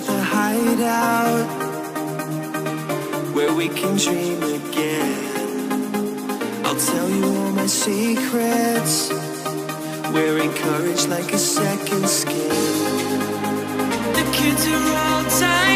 forever hideout where we can dream again. I'll tell you all my secrets. We're encouraged like a second skin. The kids are all tired.